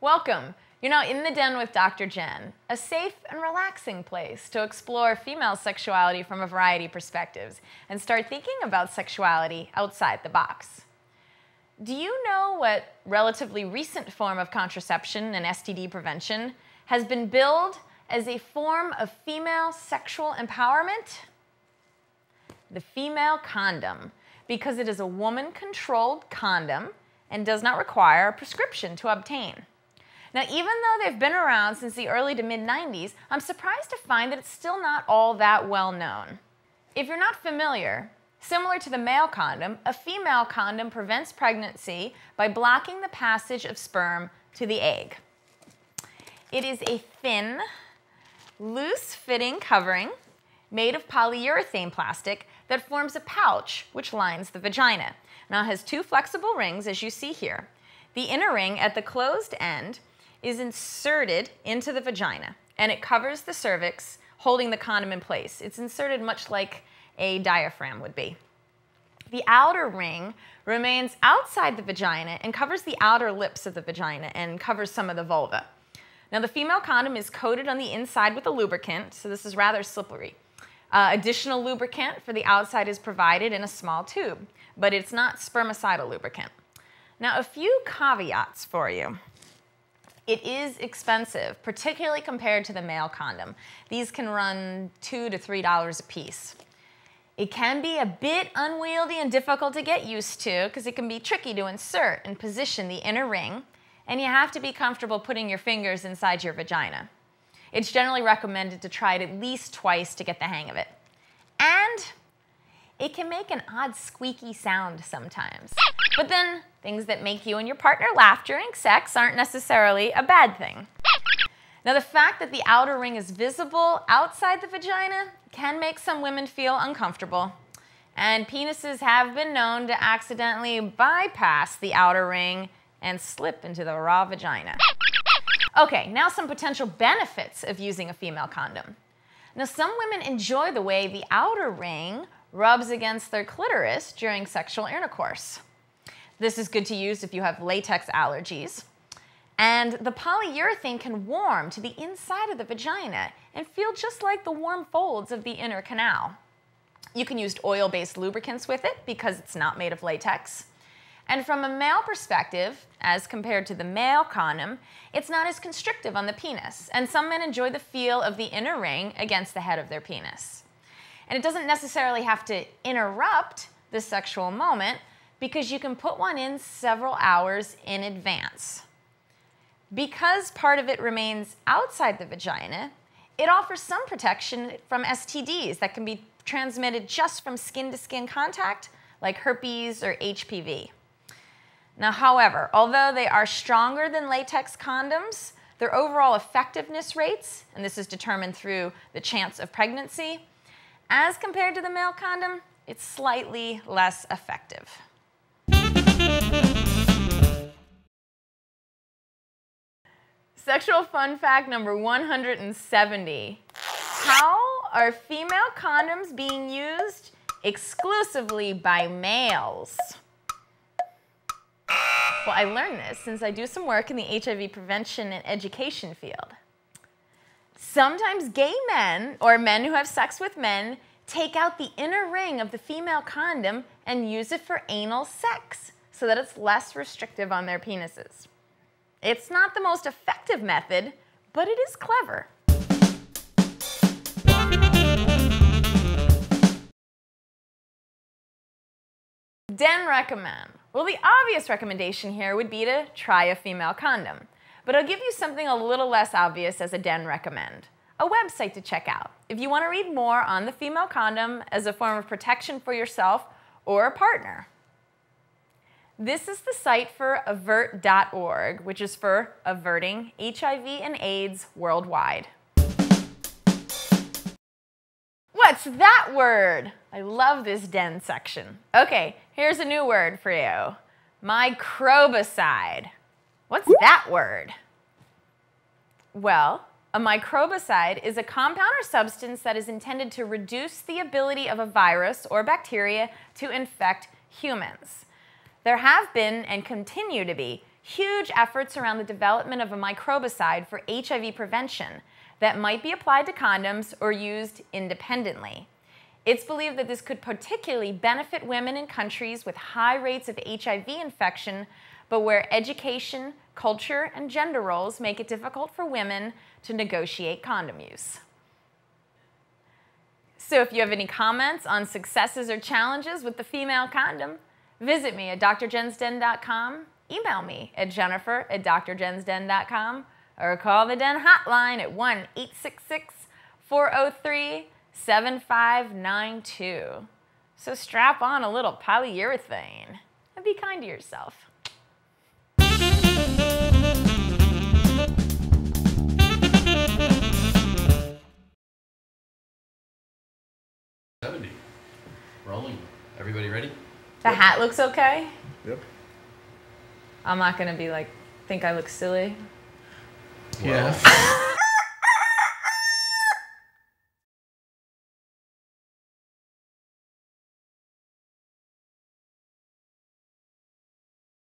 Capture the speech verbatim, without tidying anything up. Welcome. You're now in the den with Doctor Jenn, a safe and relaxing place to explore female sexuality from a variety of perspectives and start thinking about sexuality outside the box. Do you know what relatively recent form of contraception and S T D prevention has been billed as a form of female sexual empowerment? The female condom, because it is a woman-controlled condom and does not require a prescription to obtain. Now, even though they've been around since the early to mid nineties, I'm surprised to find that it's still not all that well known. If you're not familiar, similar to the male condom, a female condom prevents pregnancy by blocking the passage of sperm to the egg. It is a thin, loose-fitting covering made of polyurethane plastic that forms a pouch which lines the vagina. Now, it has two flexible rings, as you see here. The inner ring at the closed end is inserted into the vagina, and it covers the cervix, holding the condom in place. It's inserted much like a diaphragm would be. The outer ring remains outside the vagina and covers the outer lips of the vagina and covers some of the vulva. Now, the female condom is coated on the inside with a lubricant, so this is rather slippery. Uh, additional lubricant for the outside is provided in a small tube, but it's not spermicidal lubricant. Now, a few caveats for you. It is expensive, particularly compared to the male condom. These can run two to three dollars a piece. It can be a bit unwieldy and difficult to get used to because it can be tricky to insert and position the inner ring, and you have to be comfortable putting your fingers inside your vagina. It's generally recommended to try it at least twice to get the hang of it. And it can make an odd squeaky sound sometimes. But then, things that make you and your partner laugh during sex aren't necessarily a bad thing. Now, the fact that the outer ring is visible outside the vagina can make some women feel uncomfortable. And penises have been known to accidentally bypass the outer ring and slip into the raw vagina. Okay, now some potential benefits of using a female condom. Now, some women enjoy the way the outer ring rubs against their clitoris during sexual intercourse. This is good to use if you have latex allergies. And the polyurethane can warm to the inside of the vagina and feel just like the warm folds of the inner canal. You can use oil-based lubricants with it because it's not made of latex. And from a male perspective, as compared to the male condom, it's not as constrictive on the penis. And some men enjoy the feel of the inner ring against the head of their penis. And it doesn't necessarily have to interrupt the sexual moment because you can put one in several hours in advance. Because part of it remains outside the vagina, it offers some protection from S T Ds that can be transmitted just from skin-to-skin contact, like herpes or H P V. Now, however, although they are stronger than latex condoms, their overall effectiveness rates, and this is determined through the chance of pregnancy, as compared to the male condom, it's slightly less effective. Sexual fun fact number one hundred seventy. How are female condoms being used exclusively by males? Well, I learned this since I do some work in the H I V prevention and education field. Sometimes gay men, or men who have sex with men, take out the inner ring of the female condom and use it for anal sex so that it's less restrictive on their penises. It's not the most effective method, but it is clever. Den recommend. Well, the obvious recommendation here would be to try a female condom. But I'll give you something a little less obvious as a den recommend. A website to check out if you want to read more on the female condom as a form of protection for yourself or a partner. This is the site for AVERT dot org, which is for averting H I V and AIDS worldwide. What's What's that word? I love this den section. Okay, here's a new word for you. Microbicide. What's that word? Well, a microbicide is a compound or substance that is intended to reduce the ability of a virus or bacteria to infect humans. There have been, and continue to be, huge efforts around the development of a microbicide for H I V prevention that might be applied to condoms or used independently. It's believed that this could particularly benefit women in countries with high rates of H I V infection, but where education, culture, and gender roles make it difficult for women to negotiate condom use. So if you have any comments on successes or challenges with the female condom, visit me at D R jens den dot com, email me at jennifer at D R jens den dot com, or call the Den hotline at one eight six six, four oh three, seven five nine two. So strap on a little polyurethane and be kind to yourself. seventy. Rolling. Everybody ready? The hat looks okay? Yep. I'm not going to be like, think I look silly. Yeah.